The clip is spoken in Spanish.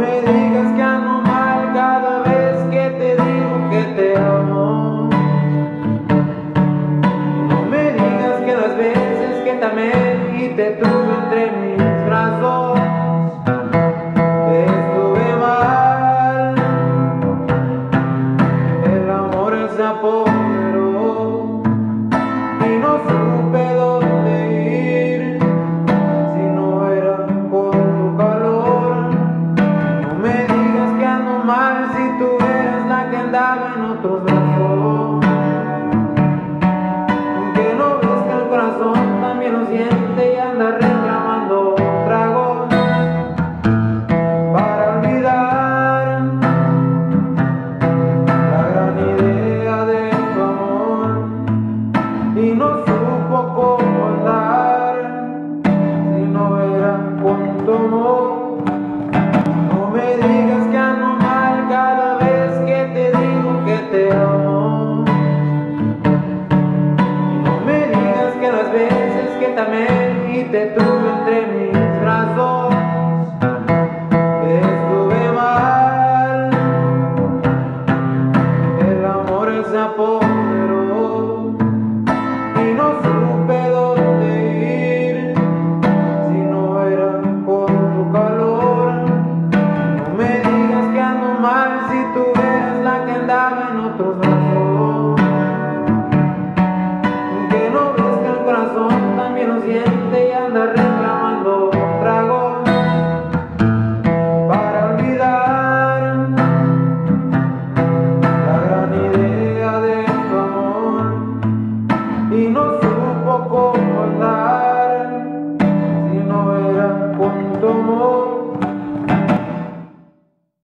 me digas que ando mal cada vez que te digo que te amo. No me digas que las veces que te amé y te tuve entre mis brazos estuve mal. El amor se apoderó y no supe dónde ir si no era por tu calor. No me digas que ando mal si tú eras la que andaba en otros lados.